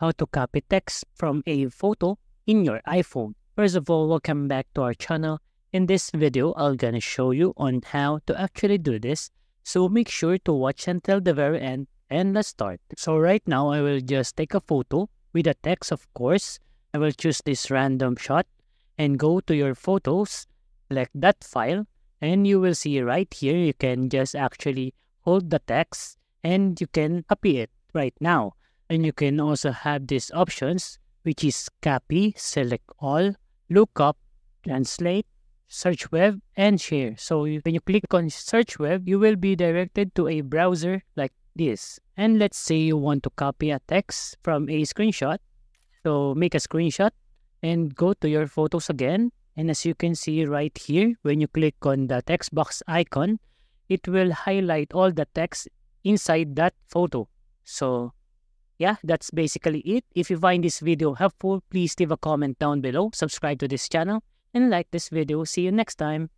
How to copy text from a photo in your iPhone. First of all, welcome back to our channel. In this video, I'm gonna show you on how to actually do this. So make sure to watch until the very end and let's start. So right now, I will just take a photo with a text, of course. I will choose this random shot and go to your photos, select that file, and you will see right here, you can just actually hold the text and you can copy it right now. And you can also have these options, which is copy, select all, lookup, translate, search web, and share. So when you click on search web, you will be directed to a browser like this. And let's say you want to copy a text from a screenshot. So make a screenshot and go to your photos again. And as you can see right here, when you click on the text box icon, it will highlight all the text inside that photo. So yeah, that's basically it. If you find this video helpful, please leave a comment down below, subscribe to this channel, and like this video. See you next time.